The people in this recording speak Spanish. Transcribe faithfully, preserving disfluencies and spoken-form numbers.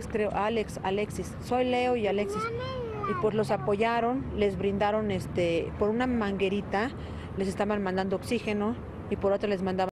Alex, creo, Alex, Alexis, soy Leo y Alexis. Y pues los apoyaron, les brindaron, este, por una manguerita les estaban mandando oxígeno y por otra les mandaban...